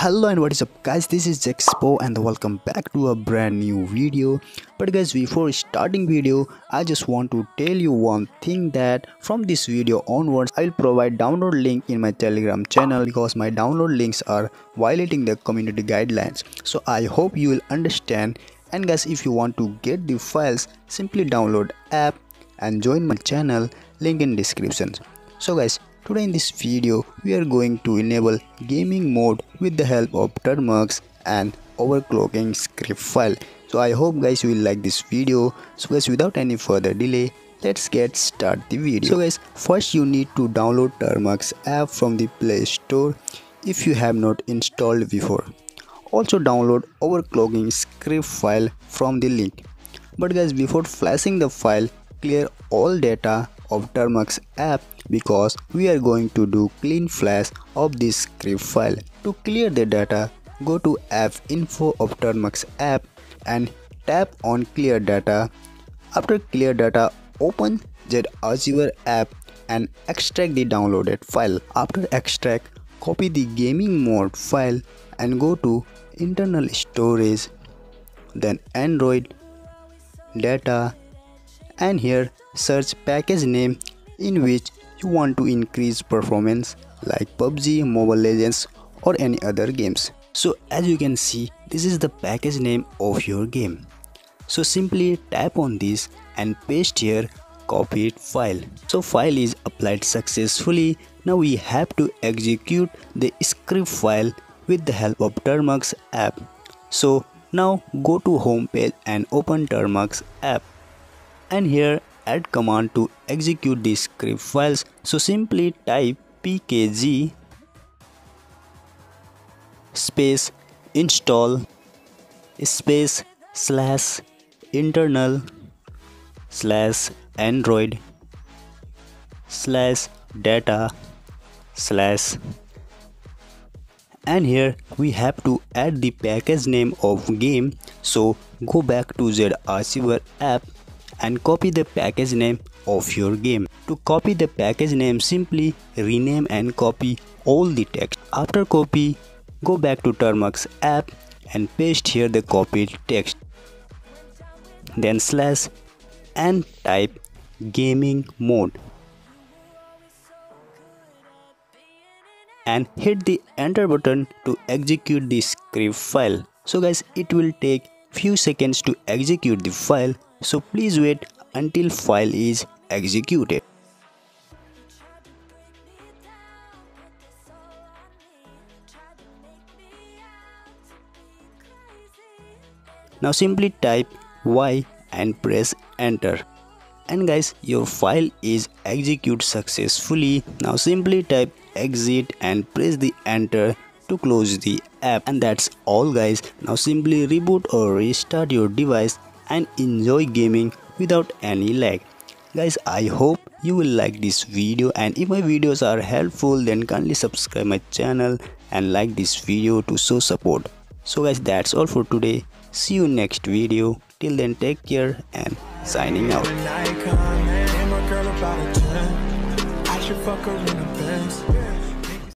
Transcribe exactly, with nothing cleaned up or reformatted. Hello and what is up guys, this is Expo and welcome back to a brand new video. But guys, before starting video, I just want to tell you one thing that from this video onwards, I will provide download link in my Telegram channel because my download links are violating the community guidelines. So I hope you will understand. And guys, if you want to get the files, simply download app and join my channel, link in description. So guys, today in this video, we are going to enable gaming mode with the help of Termux and overclocking script file. So I hope guys you will like this video. So guys, without any further delay, let's get start the video. So guys, first you need to download Termux app from the Play Store if you have not installed before. Also download overclocking script file from the link. But guys, before flashing the file, clear all data of Termux app because we are going to do clean flash of this script file. To clear the data, go to app info of Termux app and tap on clear data. After clear data, open Z Archiver app and extract the downloaded file. After extract, copy the gaming mode file and go to internal storage, then Android data, and here search package name in which you want to increase performance like P U B G, Mobile Legends or any other games. So as you can see, this is the package name of your game. So simply tap on this and paste here copied file. So file is applied successfully. Now we have to execute the script file with the help of Termux app. So now go to home page and open Termux app. And here add command to execute these script files. So simply type pkg space install space slash internal slash android slash data slash, and here we have to add the package name of game. So go back to Z Archiver app and copy the package name of your game. To copy the package name, simply rename and copy all the text. After copy, go back to Termux app and paste here the copied text, then slash and type gaming mode and hit the enter button to execute the script file. So guys, it will take few seconds to execute the file, so please wait until file is executed. Now simply type Y and press enter. And guys, your file is executed successfully. Now simply type exit and press the enter to close the app. And that's all guys. Now simply reboot or restart your device and enjoy gaming without any lag. Guys, I hope you will like this video, and if my videos are helpful, then kindly subscribe my channel and like this video to show support. So guys, that's all for today. See you next video. Till then, take care and signing out.